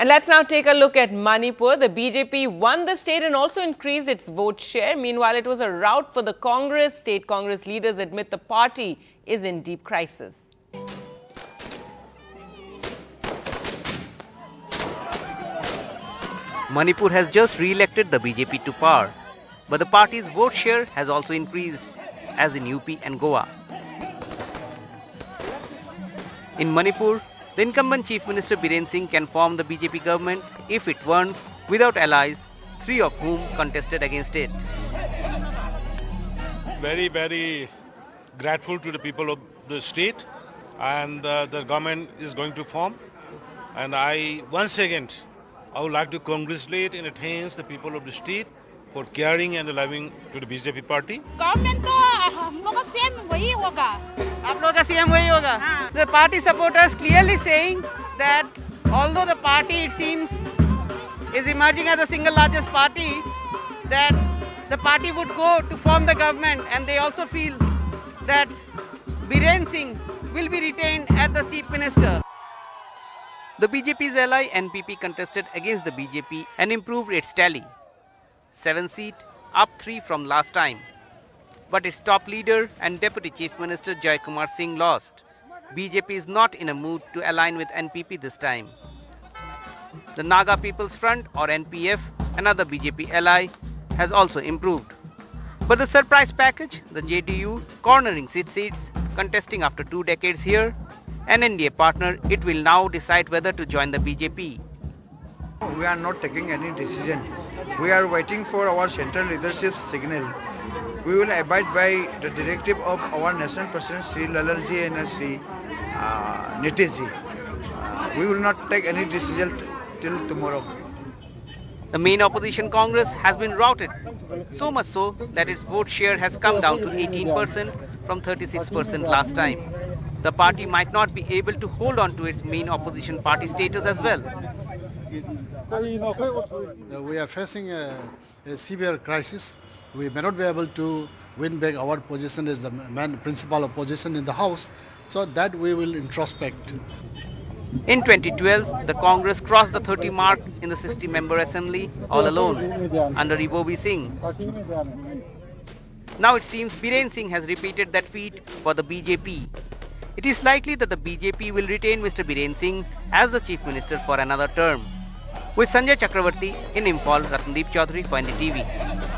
And let's now take a look at Manipur. The BJP won the state and also increased its vote share. Meanwhile, it was a rout for the Congress. State Congress leaders admit the party is in deep crisis. Manipur has just re-elected the BJP to power, but the party's vote share has also increased, as in UP and Goa. In Manipur, the incumbent Chief Minister Biren Singh can form the BJP government if it wants, without allies, three of whom contested against it. Very, very grateful to the people of the state, and the government is going to form. And I would like to congratulate and thank the people of the state for caring and loving to the BJP party. Government same. The party supporters clearly saying that although the party, it seems, is emerging as the single largest party, that the party would go to form the government, and they also feel that Biren Singh will be retained as the Chief Minister. The BJP's ally NPP contested against the BJP and improved its tally. 7 seats, up 3 from last time. But its top leader and Deputy Chief Minister Jayakumar Singh lost. BJP is not in a mood to align with NPP this time. The Naga People's Front, or NPF, another BJP ally, has also improved. But the surprise package, the JDU, cornering 6 seats, contesting after 2 decades here, an NDA partner, it will now decide whether to join the BJP. We are not taking any decision. We are waiting for our central leadership's signal. We will abide by the directive of our national president Sri Lalalji and Sri Nitishji. We will not take any decision till tomorrow. The main opposition Congress has been routed, so much so that its vote share has come down to 18% from 36% last time. The party might not be able to hold on to its main opposition party status as well. We are facing a severe crisis. We may not be able to win back our position as the principal opposition in the House, so that we will introspect. In 2012, the Congress crossed the 30 mark in the 60-member assembly all alone, under Ibobi Singh. Now it seems Biren Singh has repeated that feat for the BJP. It is likely that the BJP will retain Mr. Biren Singh as the Chief Minister for another term. With Sanjay Chakravarti in Imphal, Ratnadip Choudhury for NDTV.